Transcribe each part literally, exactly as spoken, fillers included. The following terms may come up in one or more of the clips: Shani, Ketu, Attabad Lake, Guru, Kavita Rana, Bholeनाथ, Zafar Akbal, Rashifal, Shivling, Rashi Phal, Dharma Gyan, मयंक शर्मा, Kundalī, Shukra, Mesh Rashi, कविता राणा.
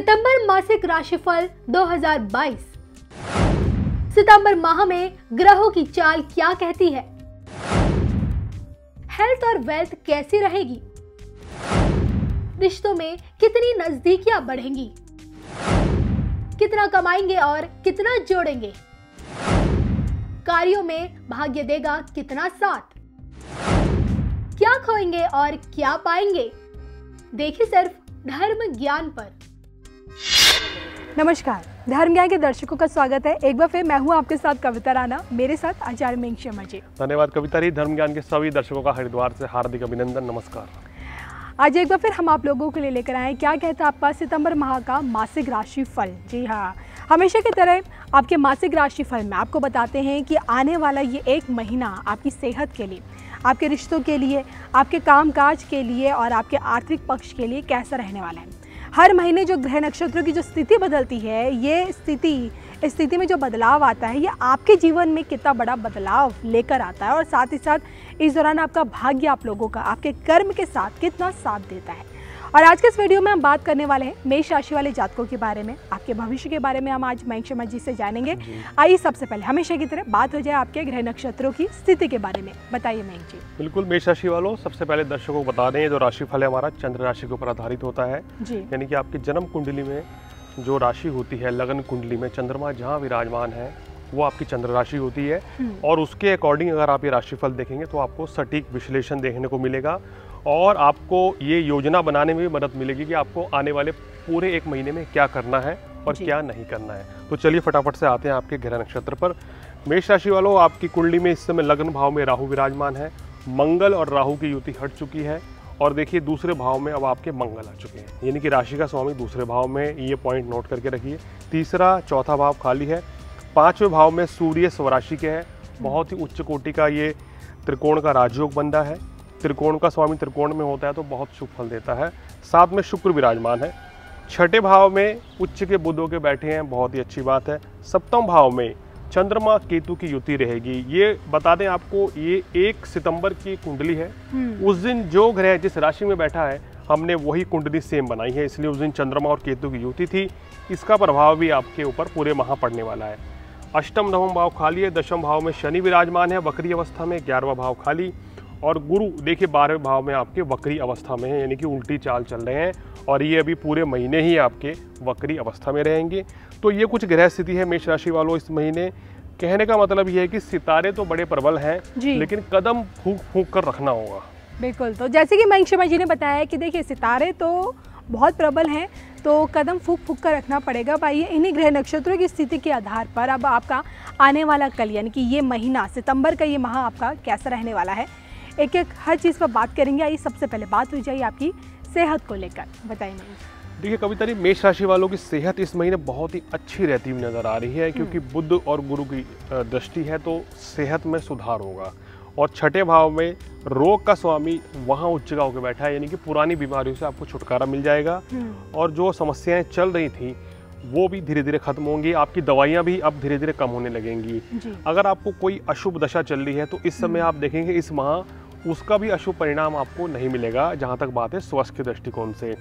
सितंबर मासिक राशिफल दो हज़ार बाईस। सितंबर माह में ग्रहों की चाल क्या कहती है? हेल्थ और वेल्थ कैसी रहेगी? रिश्तों में कितनी नजदीकियां बढ़ेंगी? कितना कमाएंगे और कितना जोड़ेंगे? कार्यों में भाग्य देगा कितना साथ? क्या खोएंगे और क्या पाएंगे? देखिए सिर्फ धर्म ज्ञान पर। नमस्कार, धर्म ज्ञान के दर्शकों का स्वागत है। एक बार फिर मैं हूं आपके साथ कविता राणा, मेरे साथ आचार्य मिंग शर्मा जी। धन्यवाद कविता जी। धर्म ज्ञान के सभी दर्शकों का हरिद्वार से हार्दिक अभिनंदन, नमस्कार। आज एक बार फिर हम आप लोगों के लिए लेकर आए क्या कहता है आपका सितंबर माह का मासिक राशि फल। जी हाँ, हमेशा की तरह आपके मासिक राशि फल में आपको बताते हैं कि आने वाला ये एक महीना आपकी सेहत के लिए, आपके रिश्तों के लिए, आपके कामकाज के लिए और आपके आर्थिक पक्ष के लिए कैसा रहने वाला है। हर महीने जो ग्रह नक्षत्रों की जो स्थिति बदलती है, ये स्थिति इस स्थिति में जो बदलाव आता है, ये आपके जीवन में कितना बड़ा बदलाव लेकर आता है और साथ ही साथ इस दौरान आपका भाग्य आप लोगों का आपके कर्म के साथ कितना साथ देता है। और आज के इस वीडियो में हम बात करने वाले हैं मेष राशि वाले जातकों के बारे में, आपके भविष्य के बारे में हम आज मयंक शर्मा जी से जानेंगे। आइए सबसे पहले हमेशा की तरह बात हो जाए आपके ग्रह नक्षत्रों की स्थिति के बारे में। बताइए मयंक जी। बिल्कुल, मेष राशि वालों, सबसे पहले दर्शकों को बता दें जो राशिफल है हमारा चंद्र राशि के ऊपर आधारित होता है, यानी कि आपकी जन्म कुंडली में जो राशि होती है, लगन कुंडली में चंद्रमा जहाँ विराजमान है वो आपकी चंद्र राशि होती है। और उसके अकॉर्डिंग अगर आप ये राशिफल देखेंगे तो आपको सटीक विश्लेषण देखने को मिलेगा और आपको ये योजना बनाने में भी मदद मिलेगी कि आपको आने वाले पूरे एक महीने में क्या करना है और क्या नहीं करना है। तो चलिए फटाफट से आते हैं आपके ग्रह नक्षत्र पर। मेष राशि वालों, आपकी कुंडली में इस समय लग्न भाव में राहु विराजमान है। मंगल और राहु की युति हट चुकी है और देखिए दूसरे भाव में अब आपके मंगल आ चुके हैं, यानी कि राशि का स्वामी दूसरे भाव में, ये पॉइंट नोट करके रखिए। तीसरा चौथा भाव खाली है। पाँचवें भाव में सूर्य स्वराशि के हैं, बहुत ही उच्च कोटि का ये त्रिकोण का राजयोग बन रहा है। त्रिकोण का स्वामी त्रिकोण में होता है तो बहुत शुभ फल देता है। साथ में शुक्र विराजमान है। छठे भाव में उच्च के बुध होकर बैठे हैं, बहुत ही अच्छी बात है। सप्तम भाव में चंद्रमा केतु की युति रहेगी। ये बता दें आपको, ये एक सितंबर की कुंडली है। उस दिन जो ग्रह जिस राशि में बैठा है हमने वही कुंडली सेम बनाई है, इसलिए उस दिन चंद्रमा और केतु की युति थी। इसका प्रभाव भी आपके ऊपर पूरे माह पड़ने वाला है। अष्टम नवम भाव खाली है। दशम भाव में शनि विराजमान है वक्री अवस्था में। ग्यारहवां भाव खाली। और गुरु देखिए बारहवें भाव में आपके वक्री अवस्था में है, यानी कि उल्टी चाल चल रहे हैं और ये अभी पूरे महीने ही आपके वक्री अवस्था में रहेंगे। तो ये कुछ ग्रह स्थिति है मेष राशि वालों इस महीने। कहने का मतलब ये है कि सितारे तो बड़े प्रबल हैं, लेकिन कदम फूंक फूंक कर रखना होगा। बिल्कुल, तो जैसे कि मयंक शर्मा जी ने बताया कि देखिए सितारे तो बहुत प्रबल हैं, तो कदम फूंक फूंक कर रखना पड़ेगा भाई। इन्हीं ग्रह नक्षत्रों की स्थिति के आधार पर अब आपका आने वाला कल, यानी कि ये महीना सितम्बर का, ये माह आपका कैसा रहने वाला है, एक एक हर चीज़ पर बात करेंगे। आइए सबसे पहले बात हो जाइए आपकी सेहत को लेकर। बताइए। देखिए कविता जी, मेष राशि वालों की सेहत इस महीने बहुत ही अच्छी रहती हुई नज़र आ रही है, क्योंकि बुध और गुरु की दृष्टि है तो सेहत में सुधार होगा। और छठे भाव में रोग का स्वामी वहाँ उच्च का होकर बैठा है, यानी कि पुरानी बीमारियों से आपको छुटकारा मिल जाएगा और जो समस्याएँ चल रही थी वो भी धीरे धीरे खत्म होंगी। आपकी दवाइयाँ भी अब धीरे धीरे कम होने लगेंगी। अगर आपको कोई अशुभ दशा चल रही है तो इस समय आप देखेंगे इस माह उसका भी अशुभ परिणाम आपको नहीं मिलेगा, जहाँ तक बात है स्वास्थ्य के दृष्टिकोण से।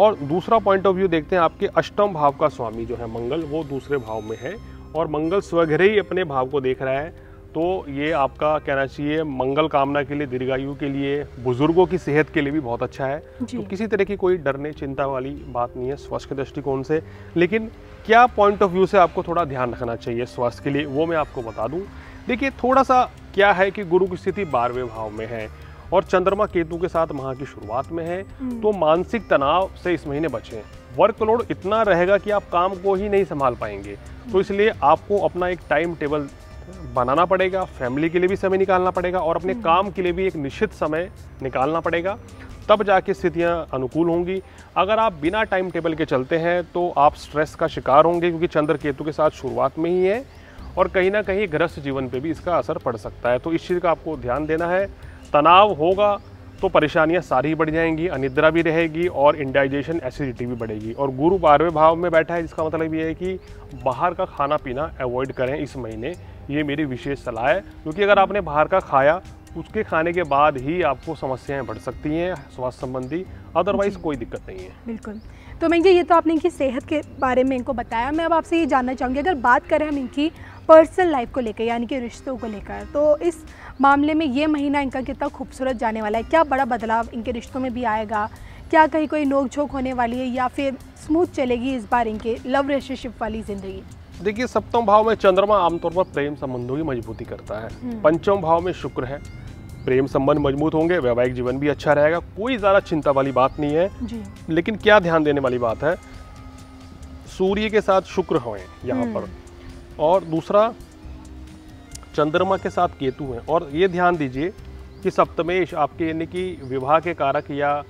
और दूसरा पॉइंट ऑफ व्यू देखते हैं, आपके अष्टम भाव का स्वामी जो है मंगल, वो दूसरे भाव में है और मंगल स्वग्रह ही अपने भाव को देख रहा है। तो ये आपका कहना चाहिए मंगल कामना के लिए, दीर्घायु के लिए, बुजुर्गों की सेहत के लिए भी बहुत अच्छा है। तो किसी तरह की कोई डरने चिंता वाली बात नहीं है स्वास्थ्य के दृष्टिकोण से। लेकिन क्या पॉइंट ऑफ व्यू से आपको थोड़ा ध्यान रखना चाहिए स्वास्थ्य के लिए, वो मैं आपको बता दूँ। देखिए थोड़ा सा क्या है कि गुरु की स्थिति बारहवें भाव में है और चंद्रमा केतु के साथ माह की शुरुआत में है, तो मानसिक तनाव से इस महीने बचें। वर्कलोड इतना रहेगा कि आप काम को ही नहीं संभाल पाएंगे, तो इसलिए आपको अपना एक टाइम टेबल बनाना पड़ेगा, फैमिली के लिए भी समय निकालना पड़ेगा और अपने काम के लिए भी एक निश्चित समय निकालना पड़ेगा, तब जाके स्थितियां अनुकूल होंगी। अगर आप बिना टाइम टेबल के चलते हैं तो आप स्ट्रेस का शिकार होंगे, क्योंकि चंद्र केतु के साथ शुरुआत में ही है और कहीं ना कहीं गृहस्थ जीवन पे भी इसका असर पड़ सकता है। तो इस चीज़ का आपको ध्यान देना है। तनाव होगा तो परेशानियां सारी बढ़ जाएंगी, अनिद्रा भी रहेगी और इंडाइजेशन एसिडिटी भी बढ़ेगी। और गुरु बारहवें भाव में बैठा है, इसका मतलब ये है कि बाहर का खाना पीना अवॉइड करें इस महीने, ये मेरी विशेष सलाह है। क्योंकि अगर आपने बाहर का खाया, उसके खाने के बाद ही आपको समस्याएं बढ़ सकती हैं स्वास्थ्य संबंधी, अदरवाइज कोई दिक्कत नहीं है। बिल्कुल, तो मैं ये तो आपने इनकी सेहत के बारे में इनको बताया। मैं अब आपसे ये जानना चाहूँगी, अगर बात करें हम इनकी पर्सनल लाइफ को लेकर यानी कि रिश्तों को लेकर, तो इस मामले में ये महीना इनका कितना खूबसूरत जाने वाला है? क्या बड़ा बदलाव इनके रिश्तों में भी आएगा? क्या कहीं कोई नोक झोंक होने वाली है या फिर स्मूथ चलेगी इस बार इनके लव रिलेशनशिप वाली ज़िंदगी? देखिए, सप्तम भाव में चंद्रमा आमतौर पर प्रेम संबंधों की मजबूती करता है। पंचम भाव में शुक्र है, प्रेम संबंध मजबूत होंगे, वैवाहिक जीवन भी अच्छा रहेगा, कोई ज़्यादा चिंता वाली बात नहीं है जी। लेकिन क्या ध्यान देने वाली बात है, सूर्य के साथ शुक्र हों यहाँ पर, और दूसरा चंद्रमा के साथ केतु हैं। और ये ध्यान दीजिए कि सप्तमेश आपके यानी कि विवाह के कारक या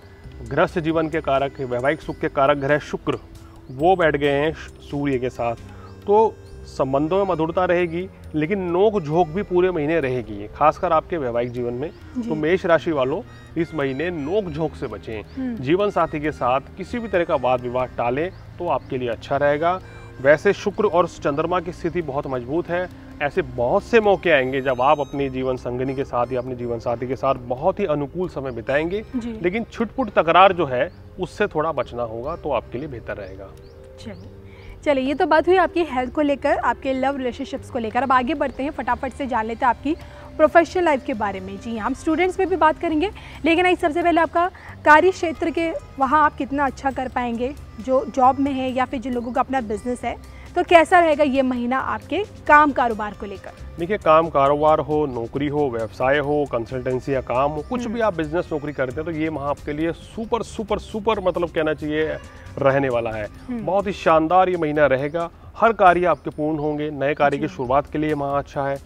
गृहस्थ जीवन के कारक, वैवाहिक सुख के कारक ग्रह शुक्र, वो बैठ गए हैं सूर्य के साथ, तो संबंधों में मधुरता रहेगी लेकिन नोक झोंक भी पूरे महीने रहेगी, खासकर आपके वैवाहिक जीवन में। तो मेष राशि वालों इस महीने नोक झोंक से बचें, जीवन साथी के साथ किसी भी तरह का वाद विवाद टालें तो आपके लिए अच्छा रहेगा। वैसे शुक्र और चंद्रमा की स्थिति बहुत मजबूत है, ऐसे बहुत से मौके आएंगे जब आप अपने जीवन संगिनी के साथ या अपने जीवन साथी के साथ बहुत ही अनुकूल समय बिताएंगे, लेकिन छुटपुट तकरार जो है उससे थोड़ा बचना होगा तो आपके लिए बेहतर रहेगा। चलिए, ये तो बात हुई आपकी हेल्थ को लेकर, आपके लव रिलेशनशिप्स को लेकर। अब आगे बढ़ते हैं, फटाफट से जान लेते हैं आपकी प्रोफेशनल लाइफ के बारे में। जी, हम स्टूडेंट्स में भी बात करेंगे, लेकिन एक सबसे पहले आपका कार्य क्षेत्र के वहाँ आप कितना अच्छा कर पाएंगे, जो जॉब में है या फिर जिन लोगों का अपना बिजनेस है, तो कैसा रहेगा ये महीना आपके काम कारोबार को लेकर? देखिए, काम कारोबार हो, नौकरी हो, व्यवसाय हो, कंसल्टेंसी या काम हो, कुछ भी आप बिजनेस नौकरी करते हैं तो ये माह आपके लिए सुपर सुपर सुपर मतलब कहना चाहिए रहने वाला है। बहुत ही शानदार ये महीना रहेगा, हर कार्य आपके पूर्ण होंगे। नए कार्य की शुरुआत के लिए माह अच्छा है,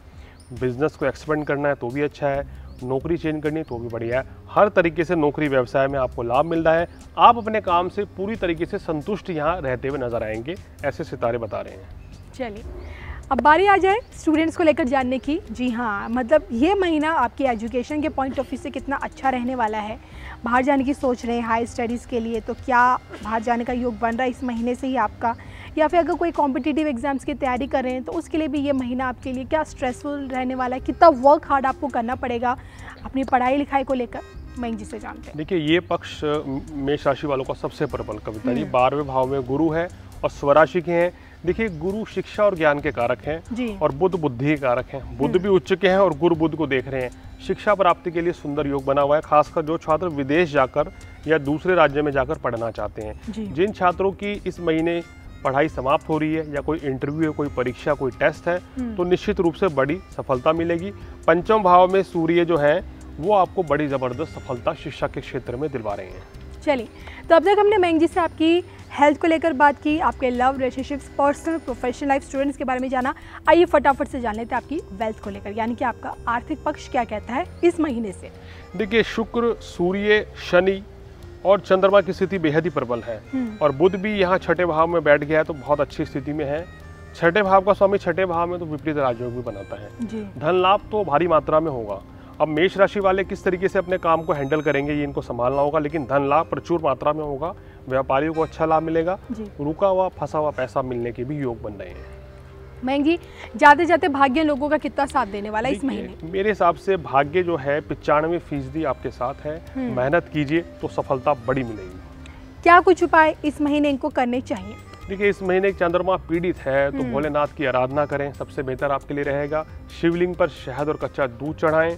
बिजनेस को एक्सपेंड करना है तो भी अच्छा है, नौकरी चेंज करनी है तो भी बढ़िया है। हर तरीके से नौकरी व्यवसाय में आपको लाभ मिल रहा है, आप अपने काम से पूरी तरीके से संतुष्ट यहाँ रहते हुए नजर आएंगे, ऐसे सितारे बता रहे हैं। चलिए, अब बारी आ जाए स्टूडेंट्स को लेकर जानने की। जी हाँ, मतलब ये महीना आपकी एजुकेशन के पॉइंट ऑफ व्यू से कितना अच्छा रहने वाला है? बाहर जाने की सोच रहे हैं हाई स्टडीज़ के लिए, तो क्या बाहर जाने का योग बन रहा है इस महीने से ही आपका? या फिर अगर कोई कॉम्पिटिटिव एग्जाम्स की तैयारी कर रहे हैं तो उसके लिए भी ये महीना आपके लिए क्या स्ट्रेसफुल रहने वाला है? कितना वर्क हार्ड आपको करना पड़ेगा अपनी पढ़ाई लिखाई को लेकर? मैं जिसे जानते हैं, देखिए, ये पक्ष मेष राशि वालों का सबसे प्रबल। कविता जी बारहवें भाव में गुरु है और स्वराशि के हैं। देखिए, गुरु शिक्षा और ज्ञान के कारक हैं और बुध बुद्धि के कारक हैं। बुध भी उच्च के हैं और गुरु बुध को देख रहे हैं। शिक्षा प्राप्ति के लिए सुंदर योग बना हुआ है, खासकर जो छात्र विदेश जाकर या दूसरे राज्य में जाकर पढ़ना चाहते हैं। जिन छात्रों की इस महीने पढ़ाई समाप्त हो रही है या कोई इंटरव्यू है, कोई परीक्षा, कोई टेस्ट है, तो निश्चित रूप से बड़ी सफलता मिलेगी। पंचम भाव में सूर्य जो है वो आपको बड़ी ज़बरदस्त सफलता शिक्षा के क्षेत्र में दिलवा रहे हैं। चलिए, तो अब तक हमने मैंग जी से आपकी हेल्थ को लेकर बात की, आपके love relationships, personal professional life, students के बारे में जाना। आइए फटाफट से जान लेते हैं आपकी वेल्थ को लेकर, यानी कि आपका आर्थिक पक्ष क्या कहता है इस महीने से। देखिए, शुक्र, सूर्य, शनि और चंद्रमा की स्थिति बेहद ही प्रबल है और बुध भी यहाँ छठे भाव में बैठ गया है तो बहुत अच्छी स्थिति में है। छठे भाव का स्वामी छठे भाव में तो विपरीत राजयोग भी बनाता है, धन लाभ तो भारी मात्रा में होगा। अब मेष राशि वाले किस तरीके से अपने काम को हैंडल करेंगे ये इनको संभालना होगा, लेकिन धन लाभ प्रचुर मात्रा में होगा, व्यापारियों को अच्छा लाभ मिलेगा, रुका हुआ फंसा हुआ पैसा मिलने के भी योग बन रहे हैं। महंगी जाते जाते भाग्य लोगों का कितना साथ देने वाला इस महीने? मेरे हिसाब से भाग्य जो है पचानवे फीसदी आपके साथ है, मेहनत कीजिए तो सफलता बड़ी मिलेगी। क्या कुछ उपाय इस महीने इनको करने चाहिए? देखिए, इस महीने चंद्रमा पीड़ित है तो भोलेनाथ की आराधना करें, सबसे बेहतर आपके लिए रहेगा। शिवलिंग पर शहद और कच्चा दूध चढ़ाएं,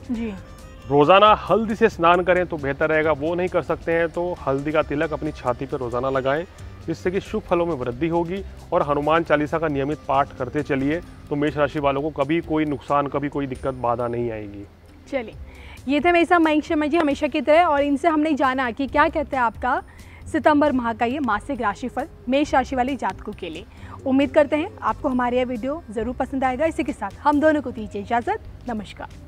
रोजाना हल्दी से स्नान करें तो बेहतर रहेगा। वो नहीं कर सकते हैं तो हल्दी का तिलक अपनी छाती पर रोजाना लगाएं, जिससे कि शुभ फलों में वृद्धि होगी। और हनुमान चालीसा का नियमित पाठ करते चलिए तो मेष राशि वालों को कभी कोई नुकसान, कभी कोई दिक्कत, बाधा नहीं आएगी। चलिए, ये थे मेरे साथ मयंक शर्मा जी हमेशा की तरह, और इनसे हमने जाना कि क्या कहते हैं आपका सितंबर माह का ये मासिक राशिफल मेष राशि वाले जातकों के लिए। उम्मीद करते हैं आपको हमारे यह वीडियो ज़रूर पसंद आएगा। इसी के साथ हम दोनों को दीजिए इजाज़त। नमस्कार।